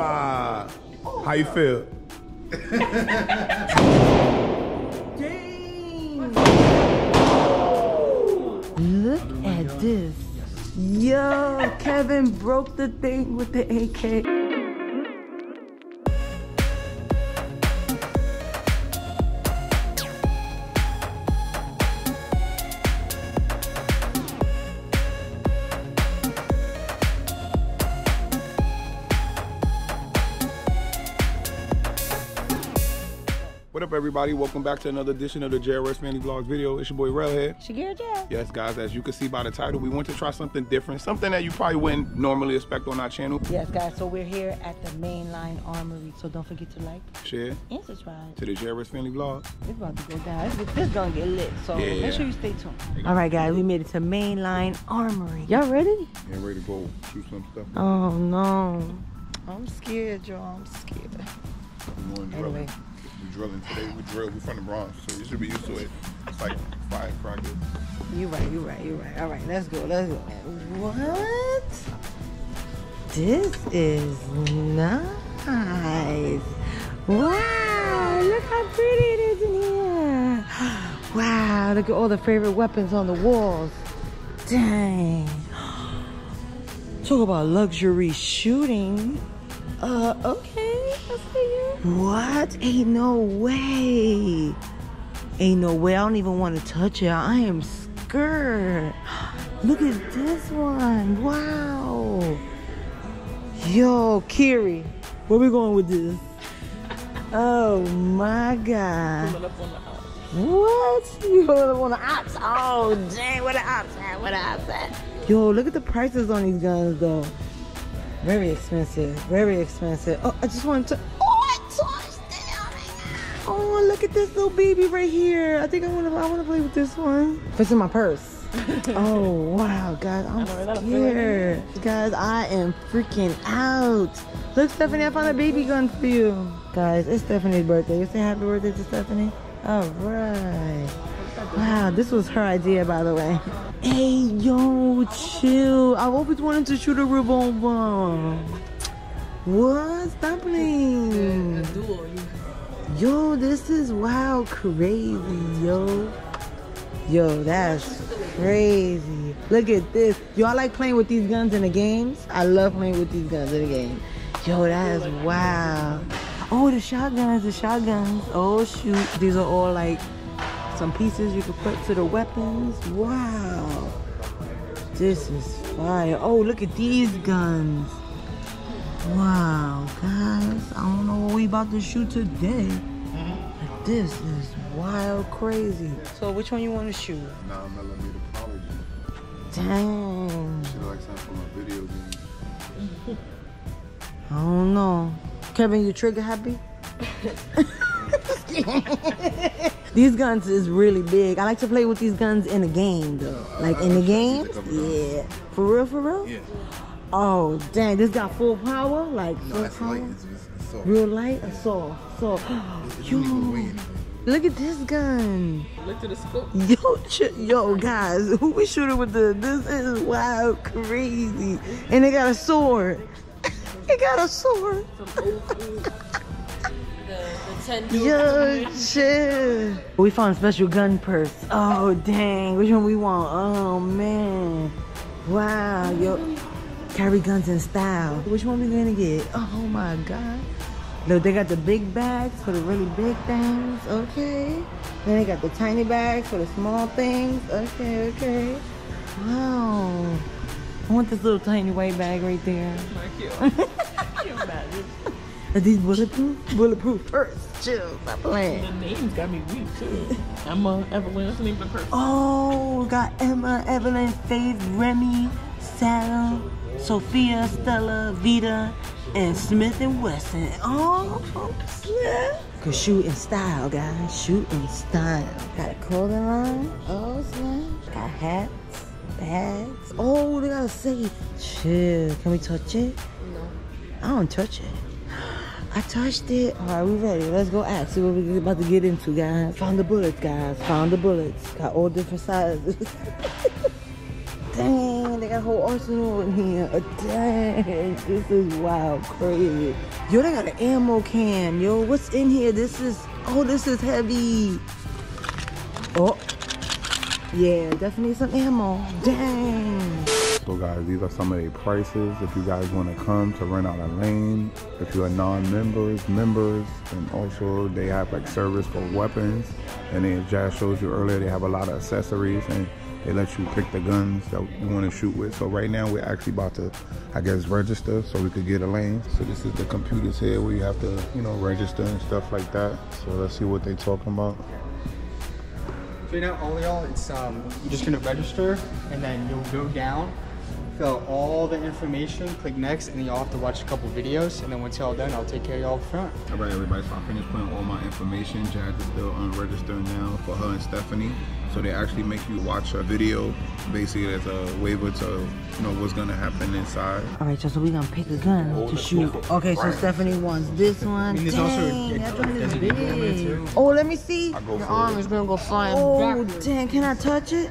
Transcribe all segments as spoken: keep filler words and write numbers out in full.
squad. Oh, how you feel? Dang. Look oh at God. This. Yo, Kevin broke the thing with the A K. What up, everybody? Welcome back to another edition of the J R S Family Vlogs video. It's your boy Railhead. Shagir Jazz. Yes, guys, as you can see by the title, we want to try something different, something that you probably wouldn't normally expect on our channel. Yes, guys, so we're here at the Main Line Armory, so don't forget to like, share, and subscribe to the J R S Family Vlogs. It's about to go down. This is gonna get lit, so yeah. Make sure you stay tuned. All right, guys, we made it to Main Line Armory. Y'all ready? Yeah, ready to go shoot some stuff. Oh, no. I'm scared, y'all. I'm scared. Good morning, anyway. Brother. We're drilling today. We drill. We're from the Bronx, so you should be used to it. It's like five o'clock. You right. You right. You right. All right. Let's go. Let's go. What? This is nice. Wow! Look how pretty it is in here. Wow! Look at all the favorite weapons on the walls. Dang! Talk about luxury shooting. Uh. Okay. What? Ain't no way. Ain't no way. I don't even want to touch it. I am scared. Look at this one. Wow. Yo, Kiri, where we going with this? Oh my God. What? You pulling up on the ops? Oh, dang. Where the ops at? Where the ops at? Yo, look at the prices on these guns, though. Very expensive. Very expensive. Oh, I just wanted to. Oh, look at this little baby right here. I think I want to I want to play with this one. It's in my purse. Oh, wow, guys. I'm scared. Guys, I am freaking out. Look, Stephanie, I found a baby gun for you. Guys, it's Stephanie's birthday. You say happy birthday to Stephanie? All right. Wow, this was her idea, by the way. Hey, yo, chill. I always wanted to shoot a revolver. What? Stop playing. Yo, this is wild, crazy, yo. Yo, that's crazy. Look at this. Yo, I like playing with these guns in the games. I love playing with these guns in the game. Yo, that is wild. Oh, the shotguns, the shotguns. Oh, shoot. These are all like some pieces you can put to the weapons. Wow. This is fire. Oh, look at these guns. Wow, guys, I don't know what we about to shoot today. But this is wild crazy. So which one you want to shoot? Nine millimeter poly. Dang. She likes that from a video game. I don't know. Kevin, you trigger happy? These guns is really big. I like to play with these guns in the game though. Yeah, like I, in I the game? Yeah. Down. For real, for real? Yeah. Oh, dang, this got full power? Like, no, full power? Light. It's, it's soft. Real light? Yeah. Soft, soft. Yo, look at this gun. Look to the scope. Yo, yo, guys, who we shooting with the, this is wild, crazy. And they got a sword. They got a sword. Yo, shit. We found a special gun purse. Oh, dang, which one we want? Oh, man. Wow, yo. Carry guns in style. Which one we gonna get? Oh my God. Look, they got the big bags for the really big things. Okay. Then they got the tiny bags for the small things. Okay, okay. Wow. I want this little tiny white bag right there. Are these bulletproof? Bulletproof purse. Chill, stop playing. The name's got me weak too. Emma, Evelyn, that's the name of the purse. Oh, got Emma, Evelyn, Faith, Remy, Sarah, Sophia, Stella, Vita, and Smith and Wesson. Oh, yeah. Cause shoot in style, guys. Shoot in style. Got a clothing line. Oh, snap. Got hats, bags. Oh, they got a safe. Chill. Can we touch it? No. I don't touch it. I touched it. All right, we ready. Let's go ask. See what we're about to get into, guys. Found the bullets, guys. Found the bullets. Got all different sizes. Dang. got a whole arsenal in here. Dang, this is wild, crazy. Yo, they got an ammo can. Yo, what's in here? This is, oh, this is heavy. Oh, yeah, definitely some ammo. Dang. So guys, these are some of the prices if you guys want to come to rent out a lane. If you are non-members, members, and also they have like service for weapons. And then Jazz shows you earlier, they have a lot of accessories and they let you pick the guns that you want to shoot with. So right now we're actually about to, I guess, register so we could get a lane. So this is the computers here where you have to, you know, register and stuff like that. So let's see what they're talking about. So you know, all in all, it's um, you're just gonna register and then you'll go down, fill out all the information, click next, and then you'll have to watch a couple videos. And then once you're all done, I'll take care of y'all up front. All right, everybody, so I finished putting all my information. Jazz is still unregistered now for her and Stephanie. So they actually make you watch a video, basically as a waiver to you know what's gonna happen inside. All right, so we're gonna pick a gun oh, to shoot. Okay, so Stephanie wants this one. And there's dang, also a, a, a, a, a, oh, let me see. Go Your arm it. is gonna go flying oh, backwards. Dang, can I touch it?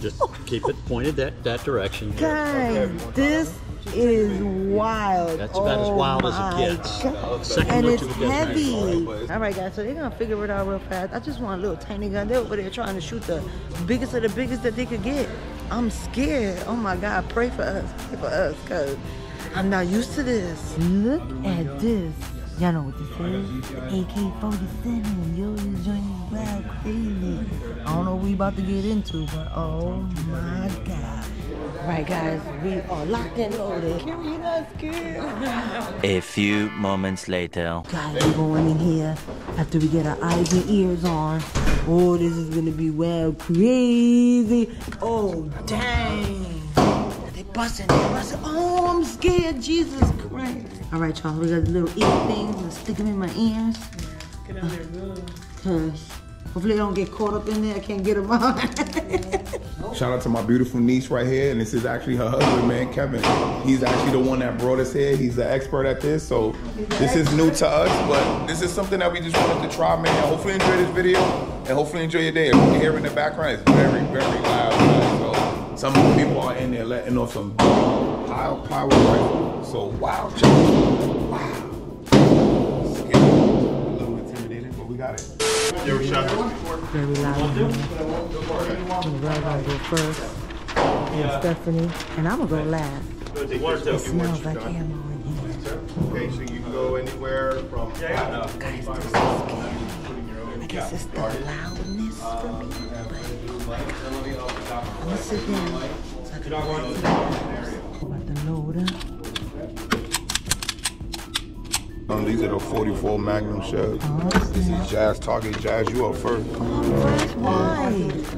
Just keep it pointed that, that direction. Guys, this is wild. That's about oh as wild as it gets. Uh, and it's heavy. All right, guys, so they're going to figure it out real fast. I just want a little tiny gun. They're over there trying to shoot the biggest of the biggest that they could get. I'm scared. Oh, my God. Pray for us. Pray for us, because I'm not used to this. Look at this. Y'all know what this is? A K forty-seven. Yo, this joint is wild, crazy. I don't know what we about to get into, but oh my God. Right, guys, we are locked and loaded. Can we not scared? A few moments later. Guys, we're going in here after we get our eyes and ears on. Oh, this is gonna be wild, crazy. Oh, dang. Busting, busting. Oh, I'm scared. Jesus Christ. All right, y'all. We got little ear things. Let's stick them in my ears. Get out there, good. Cause hopefully they don't get caught up in there. I can't get them out. Shout out to my beautiful niece right here, and this is actually her husband, man, Kevin. He's actually the one that brought us here. He's an expert at this, so this is new to us, but this is something that we just wanted to try, man. Hopefully enjoy this video, and hopefully enjoy your day. If you can hear in the background, it's very, very loud, guys. So, some people are in there letting off some wild power rifle. So wild, wow. Scary. A little intimidating, but we got it. Yo, we shot this before. Very loud. I'm gonna go first. And yeah. Stephanie. And I'm gonna go last. It smells like ammo in here. Okay, so you can go anywhere from yeah, five guys, to twenty-five. I guess it's the loudness for me. I'm gonna sit down so I can go about the loader. Um, these are the forty-four Magnum shells. Oh, this is Jazz Target. Jazz, you up first. Oh, first why?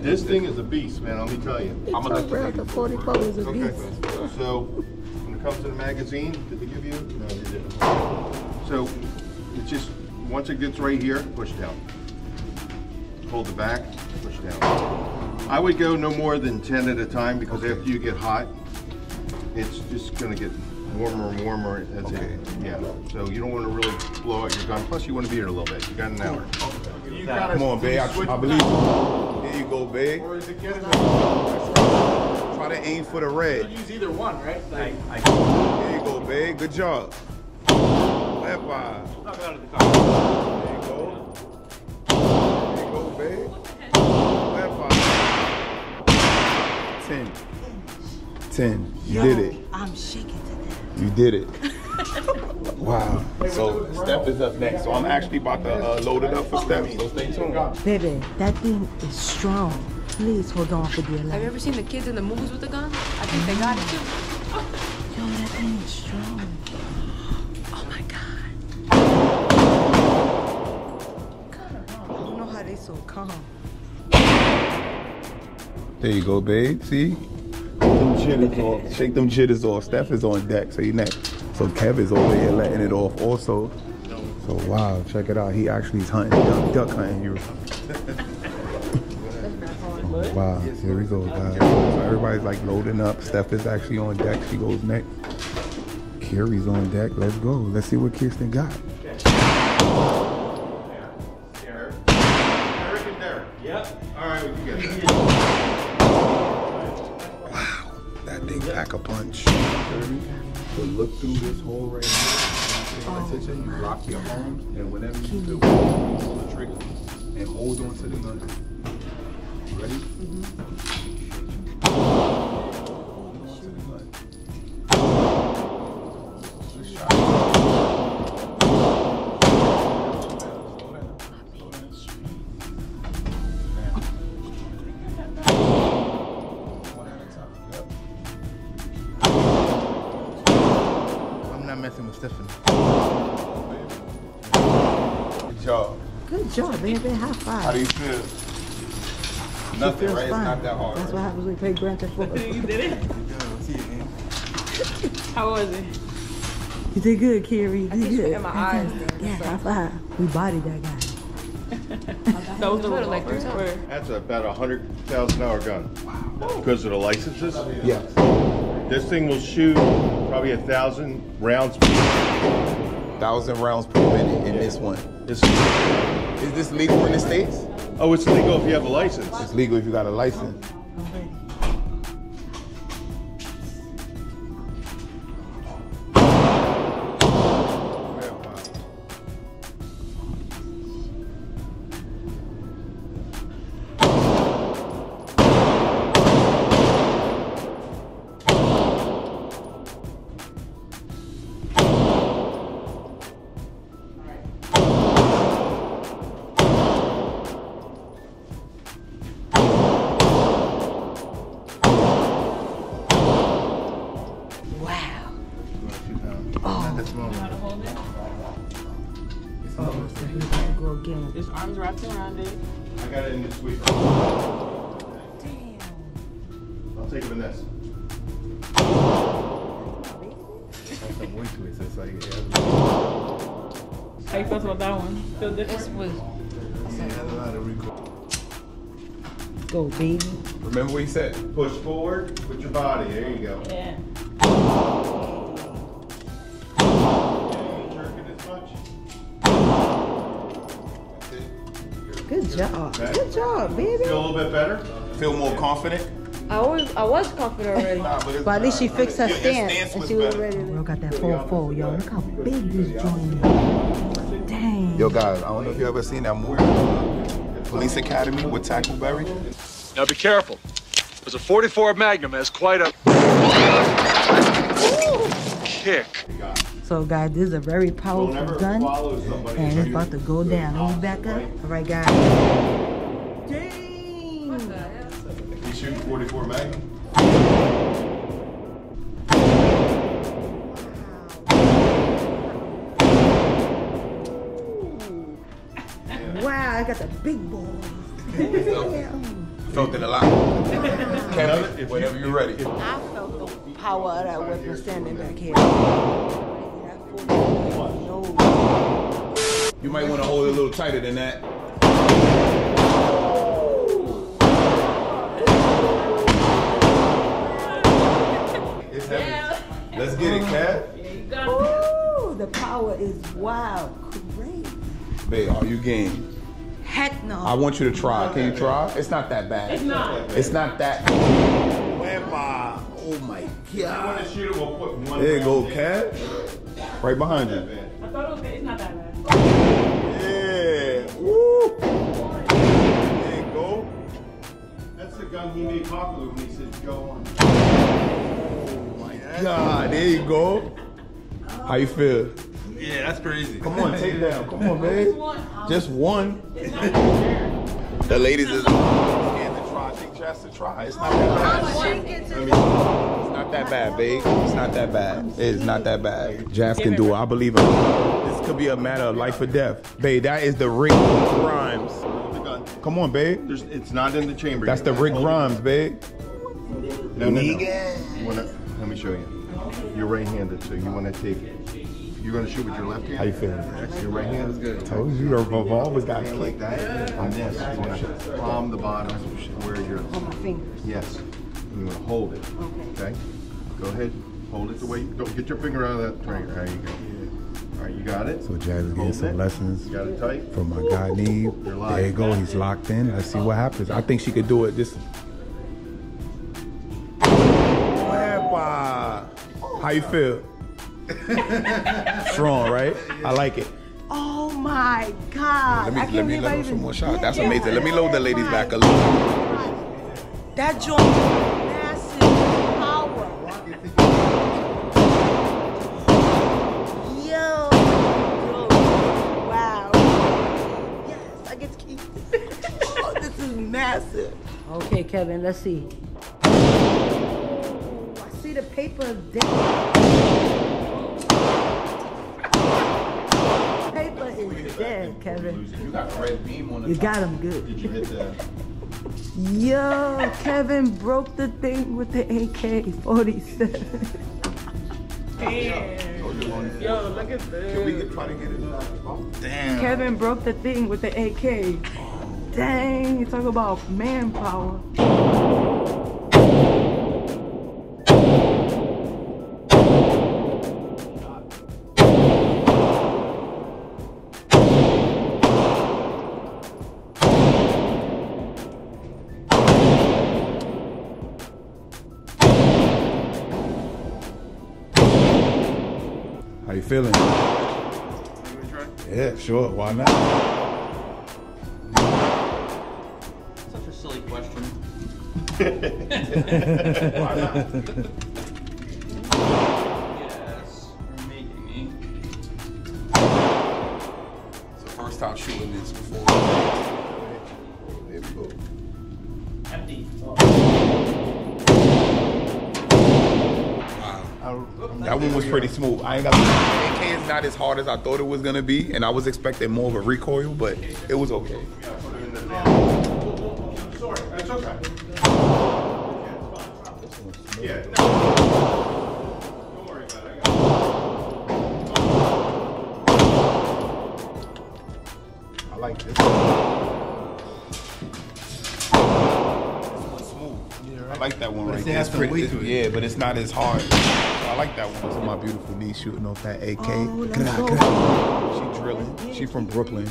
This thing is a beast, man. Let me tell you. They I'm talk about the forty-four is a beast. Okay. So, when it comes to the magazine, did they give you? No, they didn't. So, it's just, once it gets right here, push down. Hold the back, push down. I would go no more than ten at a time because okay. after you get hot, it's just gonna get warmer and warmer. That's okay. it. Yeah. So you don't want to really blow out your gun. Plus, you want to be here a little bit. You got an hour. You gotta Come on, babe. I, I believe you. There you go, babe. Or is it good enough? Try to aim for the red. You use either one, right? Like, there you go, babe. Good job. Left eye. Knock it out of the car. There you go. There you go, babe. Left eye. Ten. Ten. You Yo, did it. I'm shaking today. You did it. Wow. So Steph is up next. So I'm actually about to uh, load it up for Steph. So stay tuned. Baby, that thing is strong. Please hold on for dear life. Have you ever seen the kids in the movies with the gun? I think they got it too. Yo, that thing is strong. Oh my God. God, I don't know how they so calm. There you go, babe. See? Them jitters off. Shake them jitters off. Steph is on deck, so you next. So Kev is over here letting it off also. So wow, check it out. He actually is hunting, duck, duck hunting here. Oh, wow, here we go, guys. So everybody's like loading up. Steph is actually on deck. She goes next. Carrie's on deck. Let's go. Let's see what Kirsten got. There. There. There. Yep. All right, we can get that. they pack a punch. But look through this hole right here. Like I said, you lock your arms, and whenever you do, pull the trigger and hold on to the gun. Ready? Mm-hmm. Hold on to the gun. Good shot. Slow down. Slow down. Slow down. One at a time. Yep. I'm not messing with Stephanie. Good job. Good job, baby. High five. How do you feel? Nothing, right? Fine. It's not that hard. That's right? What happens when you play Grand Theft Auto. You did it? How was it? You did good, Carrie. You did good. In my eyes. Yeah, high five. We bodied that guy. Those were like three square. That's about a hundred thousand dollar gun. Wow. Because of the licenses? Yeah. This thing will shoot probably a thousand rounds per minute. Thousand rounds per minute in yeah. this one. This is this legal in the States? Oh, it's legal if you have a license. It's legal if you got a license. Okay. His arms wrapped around it. I got it in this week. Damn. I'll take it in this. That's some weight to it, so it's like, yeah. How you felt about that one? Feel different? This was. Yeah, that's a lot of recoil. Go, baby. Remember what he said. Push forward with your body. There you go. Yeah. Good job. Okay. Good job, baby. Feel a little bit better? Feel more confident? I was, I was confident already. nah, but, but at least she fixed her stance. stance and she was better. ready. Bro got that four four, yo. Look how big this joint is. Dang. Yo, guys, I don't know if you ever seen that movie, Police Academy with Tackleberry. Now be careful. There's a forty-four Magnum has quite a Ooh. kick. So guys, this is a very powerful we'll gun, and it's about to go down. Let me back up. Right? All right, guys. Dang! What the hell? He's shooting forty-four Magnum. Wow! Wow! I got the big boys. Damn. Felt it a lot. Can't whenever you're ready. I felt the power of that weapon standing back here. You might want to hold it a little tighter than that. It's heavy. Let's get it, Cat. There you go. Ooh, the power is wild. Great. Babe, are you game? Heck no. I want you to try. Can you try? It's not that bad. It's not. It's not that bad. Whereby? Oh my God. If you want to shoot it, we'll put one. There you go, Cat. Right behind you. I thought it was good. It's not that bad. Yeah. Woo. There you go. That's the gun he made popular when he said go on. Oh my God. There you go. How you feel? Yeah, that's crazy. Come on, take down. Come on, babe. Just one. Just one. It's not fair. The ladies is scared to try. She tries to try. It's not that bad. Let me. It's not that bad, babe. It's not that bad. It's not that bad. Jazz can do it. I believe it. This could be a matter of life or death. Babe, that is the Rick Grimes. Come on, babe. There's, it's not in the chamber. That's the Rick Grimes, babe. No, no, no. Wanna, let me show you. You're right-handed, so you want to take it. You're going to shoot with your left hand? How you feeling? Your right hand is good. I told you, the revolver's got to like that. On this, you want to palm the bottom where you're... On my fingers. Yes. You're going to hold it, okay. okay? Go ahead, hold it the way you go. Get your finger out of that trigger. There you go. Yeah. All right, you got it. So Jazz is getting some it. lessons you got it tight. from my guy, Neve. There you go, he's locked in. Let's see what happens. I think she could do it this... Wow. How you feel? Strong, right? I like it. Oh my God! Let me I let me let some more shots. That's amazing. It. Let me load the ladies back a little. That joint is massive power. Yo, yo, wow. Yes, I get to keep this. Oh, this is massive. Okay, Kevin. Let's see. Oh, I see the paper of death. Damn, Kevin. You got the red beam on the You top. Got him good. Did you hit that? Yo, Kevin broke the thing with the A K forty-seven. Damn. Yo, look at this. Can we try to get it? Oh, damn. Kevin broke the thing with the A K. Oh. Dang, you talk about manpower. Feeling? Yeah, sure. Why not? Such a silly question. Why not? Yes, you're making me. It's the first time shooting this before. There we go. Empty. That one was pretty smooth. I ain't got A K is not as hard as I thought it was gonna be, and I was expecting more of a recoil, but it was okay. Sorry, that's okay. Yeah. Don't worry about it. I like this. This one's smooth. I like that one right there. It's pretty. Yeah, but it's not as hard. I like that one. So my beautiful niece shooting off that A K. Oh, go. She drilling. She from Brooklyn.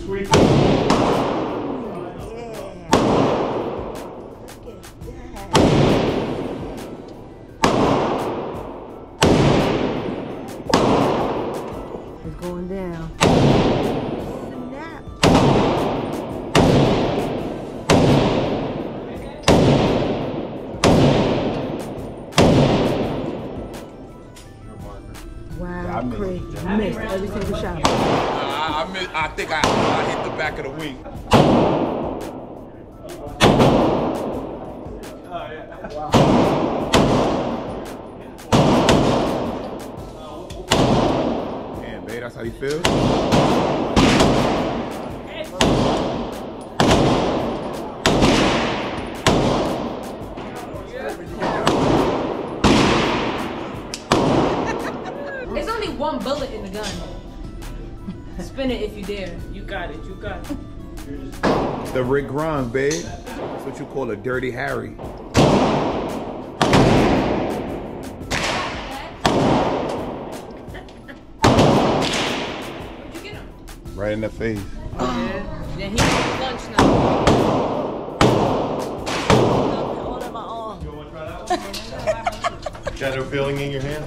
Sweet. Yeah. It's going down. I missed every single shot. Uh, I, I, miss, I think I, I hit the back of the wing. Oh, yeah. Wow. Damn, babe, that's how you feel? One bullet in the gun. Spin it if you dare. You got it. You got it. The Rick Grimes, babe. That's what you call a dirty Harry. Where'd you get him? Right in the face. Oh, yeah. Yeah, he got lunch now. Hold up my arm. You want to try that one? Shadow feeling in your hand?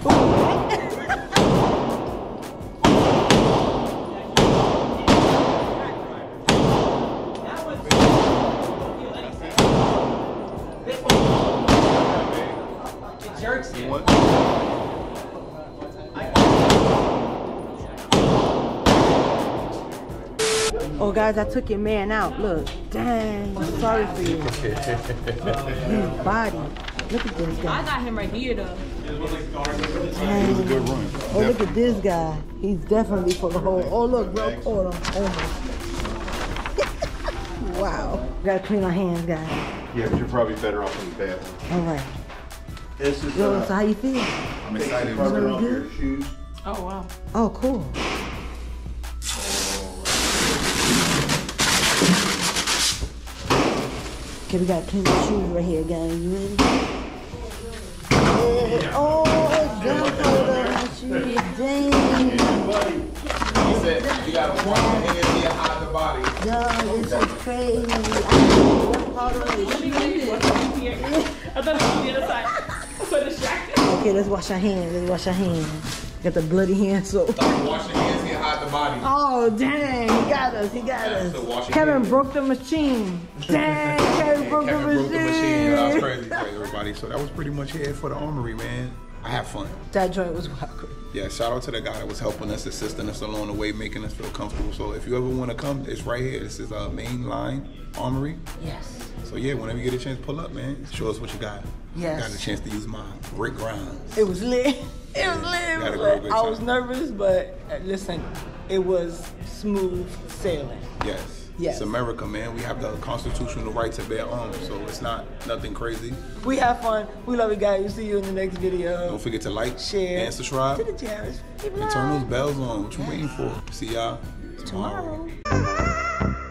Oh, guys, I took your man out. Look, dang, I'm sorry for you. His body. Look at this guy. I got him right here, though. Dang. It was a good run. Oh, look at this guy. He's definitely for the hole. Oh, look, bro. Oh, my. Wow. We gotta clean our hands, guys. Yeah, but you're probably better off in the bathroom. All right. This is, Yo, uh, so how you feel? I'm excited. Probably really off your shoes. Oh, wow. Oh, cool. Okay, we got clean the shoes right here, guys. You ready? Yeah. Oh, it's gunpowder on my shoes. Dang. He said, you got one hand in the eye of the body. Yo, this is crazy. powder and shit. I thought it was on the other side. I'm so distracted. Okay, let's wash our hands. Let's wash our hands. Got the bloody hand soap. Stop washing hands and hide the body. Oh, dang. He got us. He got us. Kevin broke the machine. Dang, Kevin broke the machine. Kevin broke the machine. That was crazy for everybody. So that was pretty much it for the armory, man. I had fun. That joint was wild. Yeah, shout out to the guy that was helping us, assisting us along the way, making us feel comfortable. So if you ever want to come, it's right here. This is uh, Main Line Armory. Yes. So yeah, whenever you get a chance, pull up, man. Show us what you got. Yes. I got a chance to use mine. Rick Grimes. It was lit. It was lit. It was lit. I was nervous, but listen, it was smooth sailing. Yes. Yes. It's America, man. We have the constitutional right to bear arms, so it's not nothing crazy. We have fun. We love you guys. We'll see you in the next video. Don't forget to like, share, and subscribe. To the J R S Family Vlogs. And turn those bells on. What you yes. waiting for? See y'all tomorrow. tomorrow.